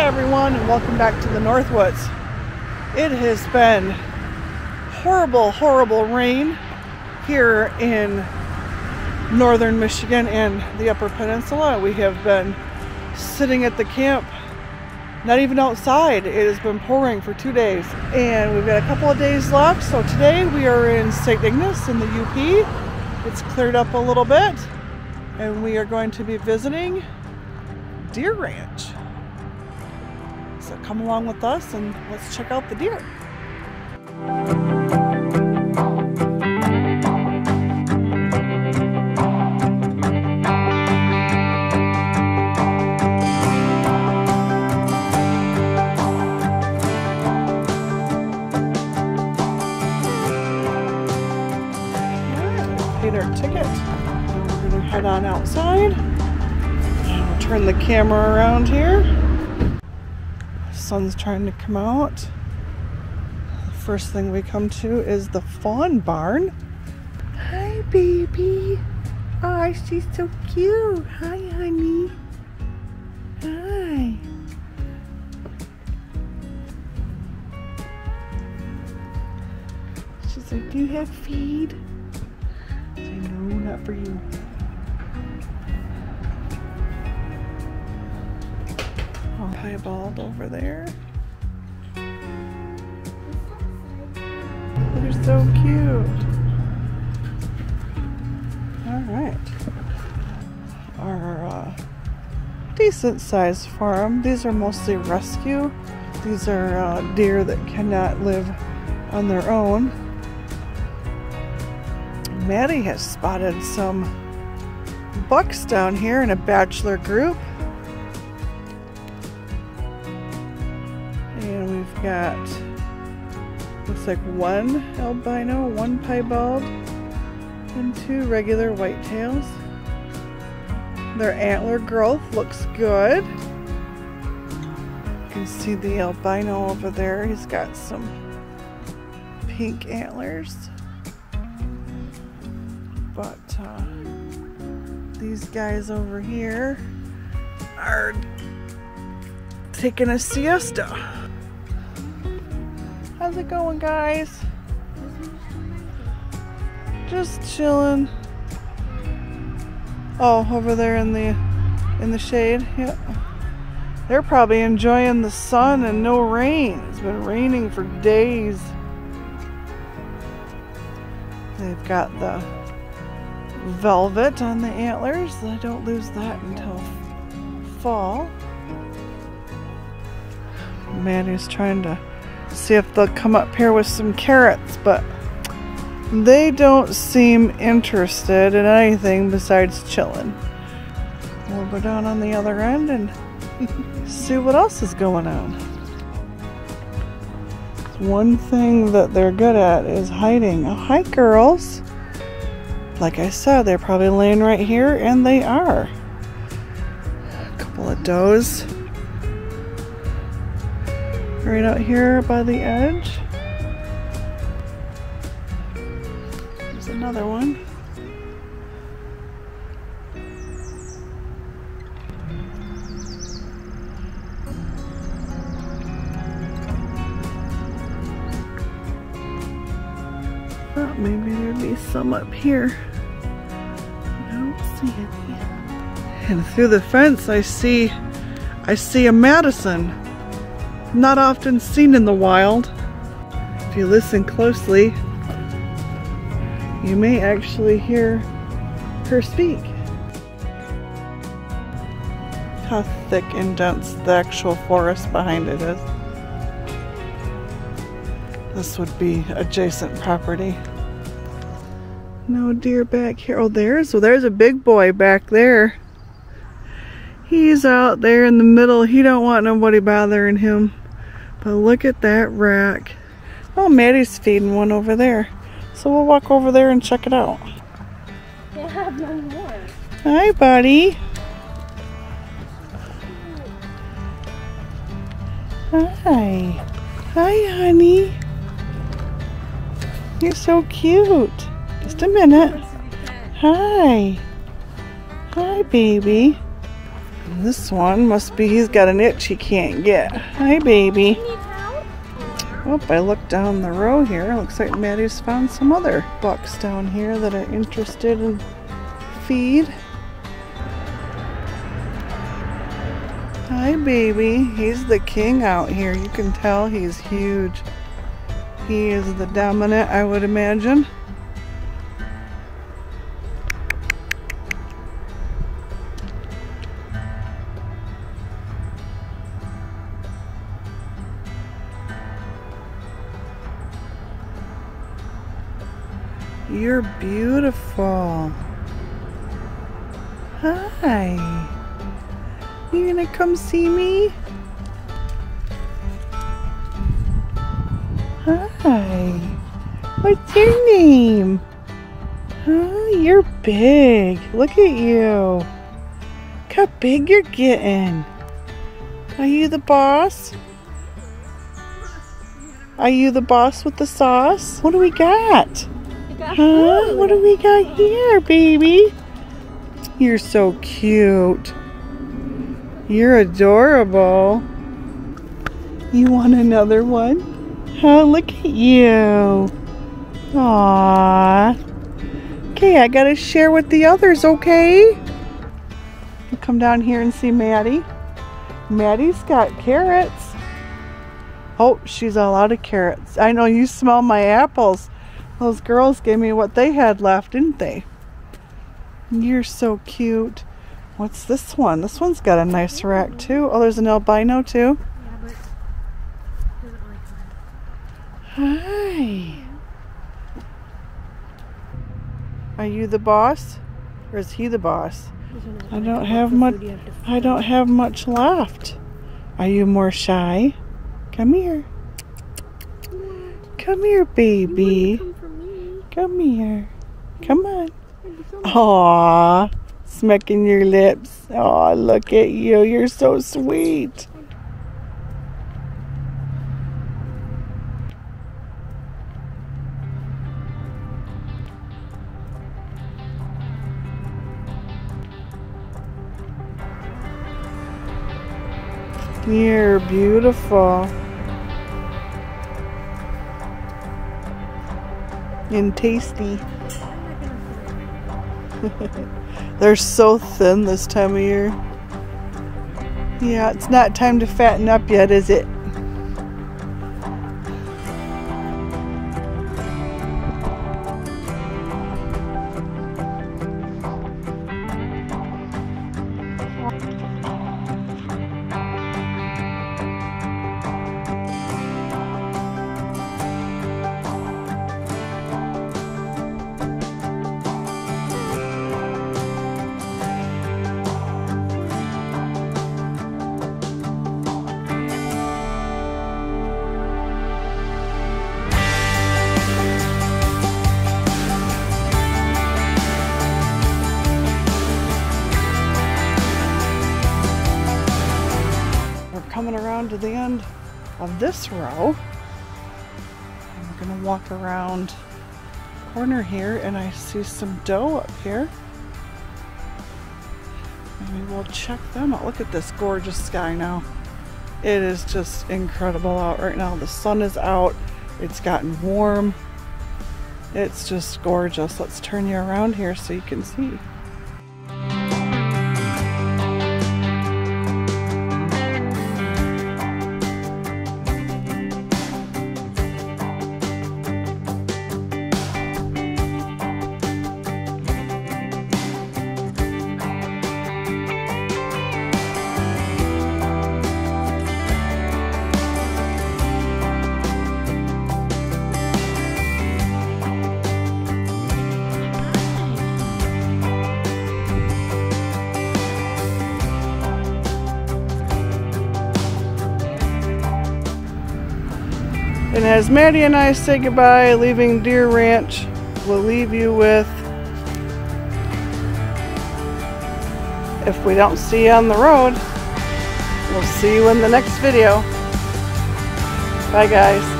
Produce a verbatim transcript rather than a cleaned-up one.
Hi everyone, and welcome back to the Northwoods. It has been horrible, horrible rain here in northern Michigan and the Upper Peninsula. We have been sitting at the camp, not even outside. It has been pouring for two days, and we've got a couple of days left. So today we are in Saint Ignace in the U P. It's cleared up a little bit, and we are going to be visiting Deer Ranch. So come along with us and let's check out the deer. Paid our ticket. We're going to head on outside. And we'll turn the camera around here. Sun's trying to come out. The first thing we come to is the fawn barn. Hi, baby. Oh, she's so cute. Hi, honey. Hi. She's like, do you have feed? I say, no, not for you. Piebald over there. They're so cute. All right. Our uh, decent sized farm. These are mostly rescue. These are uh, deer that cannot live on their own. Maddie has spotted some bucks down here in a bachelor group. And we've got, looks like one albino, one piebald, and two regular whitetails. Their antler growth looks good. You can see the albino over there. He's got some pink antlers. But uh, these guys over here are taking a siesta. How's it going, guys? Just chilling. Oh, over there in the in the shade. Yep. They're probably enjoying the sun and no rain. It's been raining for days. They've got the velvet on the antlers. I don't lose that until fall. Maddie's trying to see if they'll come up here with some carrots, but they don't seem interested in anything besides chilling. We'll go down on the other end and see what else is going on. One thing that they're good at is hiding. Oh, hi, girls. Like I said, they're probably laying right here, and they are. A couple of does right out here by the edge. There's another one. Thought maybe there'd be some up here. I don't see any. And through the fence, I see, I see a Madison. Not often seen in the wild. If you listen closely, you may actually hear her speak. How thick and dense the actual forest behind it is. This would be adjacent property. No deer back here. Oh, there's, well, there's a big boy back there. He's out there in the middle. He don't want nobody bothering him. But look at that rack. Oh, Maddie's feeding one over there. So we'll walk over there and check it out. I have no more. Hi, buddy. Hi. Hi, honey. You're so cute. Just a minute. Hi. Hi, baby. This one must be, he's got an itch he can't get. Hi, baby. Oh, I looked down the row here. Looks like Maddie's found some other bucks down here that are interested in feed. Hi, baby. He's the king out here. You can tell he's huge. He is the dominant, I would imagine. You're beautiful. Hi. You gonna come see me? Hi. What's your name? Huh? You're big. Look at you. Look how big you're getting. Are you the boss? Are you the boss with the sauce? What do we got? Huh? What do we got here, baby? You're so cute. You're adorable. You want another one? Huh? Look at you. Aww. Okay, I gotta share with the others, okay? You come down here and see Maddie. Maddie's got carrots. Oh, she's all out of carrots. I know, you smell my apples. Those girls gave me what they had left, didn't they? You're so cute. What's this one? This one's got a nice rack too. Oh, there's an albino too. Yeah, but it doesn't really come. Hi. Are you the boss? Or is he the boss? I don't have much I don't have much left. Are you more shy? Come here. Come here, baby. Come here. Come on. Aww. Smacking your lips. Aww, look at you. You're so sweet. You're beautiful. And tasty. They're so thin this time of year. Yeah, it's not time to fatten up yet, is it? To the end of this row. I'm gonna walk around the corner here, and I see some doe up here. Maybe we'll check them out. Look at this gorgeous sky now. It is just incredible out right now. The sun is out. It's gotten warm. It's just gorgeous. Let's turn you around here so you can see. And as Maddie and I say goodbye, leaving Deer Ranch, we'll leave you with, if we don't see you on the road, we'll see you in the next video. Bye, guys.